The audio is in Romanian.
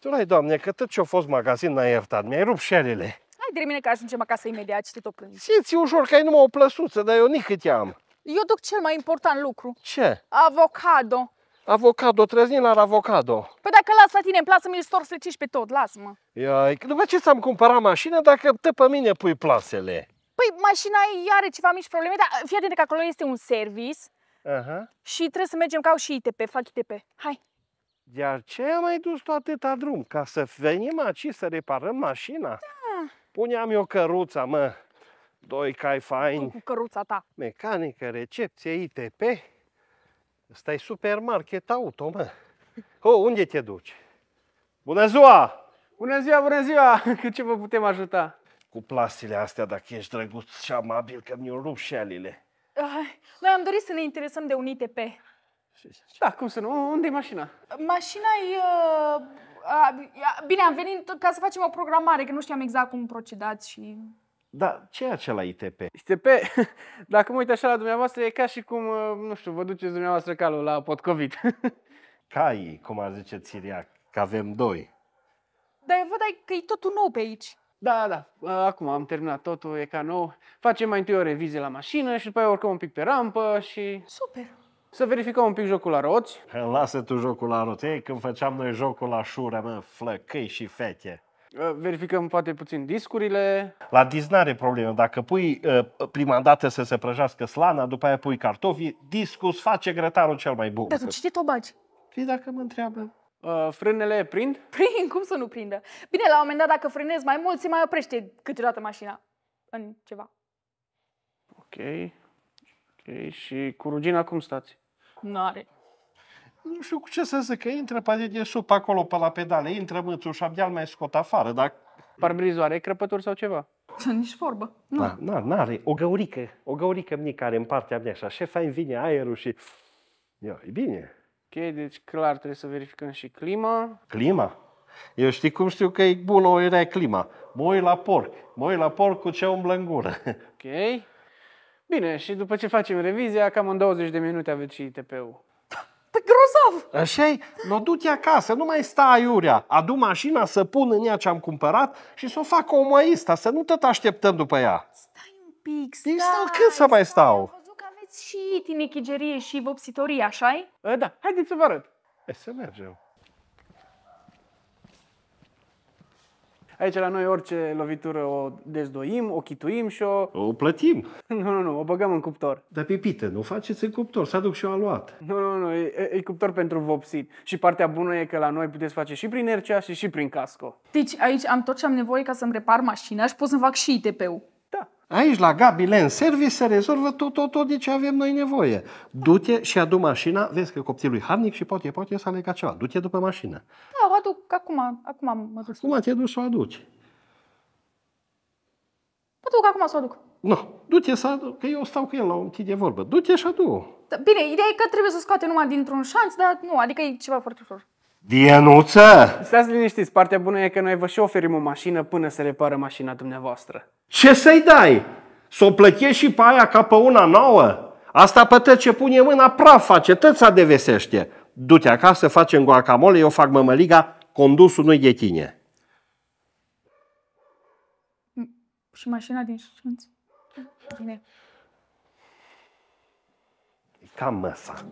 Tu ai, Doamne, că tot ce-a fost magazin n-ai iertat, mi-ai rupt șelele. Hai de mine că ajungem acasă imediat și te tot plângi. Ție-ți ușor că ai numai o plăsuță, dar eu nici cât am. Eu duc cel mai important lucru. Ce? Avocado. Avocado, trăznit la avocado. Păi dacă las la tine, îmi place să-mi stor freciști pe tot, lasă-mă. Ia, după ce ți-am cumpărat mașină, dacă tă pe mine pui plasele. Păi mașina are ceva mici probleme, dar fii atent că acolo este un service. Și trebuie să mergem ca și ITP, fac ITP. Hai. Iar ce am mai dus tot atâta drum? Ca să venim aici să reparăm mașina? Da. Puneam eu căruța, mă. Doi cai faini. Cu căruța ta. Mecanică, recepție, ITP. Ăsta e supermarket auto, mă. O, unde te duci? Bună ziua! Bună ziua, bună ziua! Cu ce vă putem ajuta? Cu plasele astea, dacă ești drăguț și amabil, că mi-o rup șealele. Noi am dorit să ne interesăm de un ITP. Da, cum să nu? Unde e mașina? Mașina e... Bine, am venit ca să facem o programare, că nu știam exact cum procedați și... Da, ce e acela ITP? ITP? Dacă mă uit așa la dumneavoastră, e ca și cum, nu știu, vă duceți dumneavoastră calul la potcovit. Cai, cum ar zice Țiriac, că avem doi. Dar eu văd că e totul nou pe aici. Da, da, acum am terminat totul, e ca nou. Facem mai întâi o revizie la mașină și după aia urcăm un pic pe rampă și... Super! Să verificăm un pic jocul la roți. Lasă tu jocul la roți. Ei, când făceam noi jocul la șură, mă, flăcăi și fete. Verificăm poate puțin discurile. La disc n-are problemă. Dacă pui prima dată să se prăjească slana, după aia pui cartofii, discul îți face grătarul cel mai bun. Dar tu ce te bagi? Fii dacă mă întreabă. Frânele prind? Prind, cum să nu prindă? Bine, la un moment dat dacă frânezi mai mult, se mai oprește câteodată mașina în ceva. Ok. Ok, și cu rugina cum stați? N-are. Nu știu cu ce să zic, că intră poate de sub acolo pe la pedale, intră mâțul și abia mai scot afară, dar... Parbrizul are crăpături sau ceva? Nici vorbă. Nu, n-are. O găurică, mică are în partea mea și așa fain vine aerul și... Ia, e bine. Ok, deci clar trebuie să verificăm și clima. Clima? Eu știi cum știu că e bună o era clima? Mă uit la porc, cu ce umblă în gură. Ok. Bine, și după ce facem revizia, cam în 20 de minute aveți și ITP-ul. Păi grozav! Așa-i? Nu du-te acasă, nu mai sta aiurea. Adu mașina să pun în ea ce am cumpărat și să o fac omoaista, să nu tot așteptăm după ea. Stai un pic, stai! Cât să mai stau? Am văzut că aveți și tinichigerie și vopsitorie, așa-i? Da, haideți să vă arăt. E, să mergem. Aici la noi orice lovitură o dezdoim, o chituim și o... O plătim? Nu, nu, nu, o băgăm în cuptor. Dar pipită, nu faceți în cuptor, să aduc și eu aluat. Nu, nu, nu, e cuptor pentru vopsit. Și partea bună e că la noi puteți face și prin RCA și prin casco. Deci aici am tot ce am nevoie ca să-mi repar mașina și pot să-mi fac și ITP-ul. Da. Aici la Gabi Land Service se rezolvă tot de ce avem noi nevoie. Du-te și adu mașina, vezi că copilul e harnic și poate să alegă ceva. Du-te după mașină. Da, o aduc acum, mă duc. Acum te duci să o aduci. Mă duc acum să o aduc. Nu, du-te să aduc, că eu stau cu el la un timp de vorbă. Du-te și adu. Da, bine, ideea e că trebuie să scoate numai dintr-un șanț, dar nu, adică e ceva foarte ușor. Dianuță! Stați liniștiți, partea bună e că noi vă și oferim o mașină până se repară mașina dumneavoastră. Ce să-i dai? S-o plătești și pe aia ca pe una nouă? Asta pe tăt ce pune mâna praf face, tăt se adevesește. Du-te acasă, facem guacamole, eu fac mămăliga, condusul nu-i de tine. Și mașina din șanț? Bine. E cam măsa.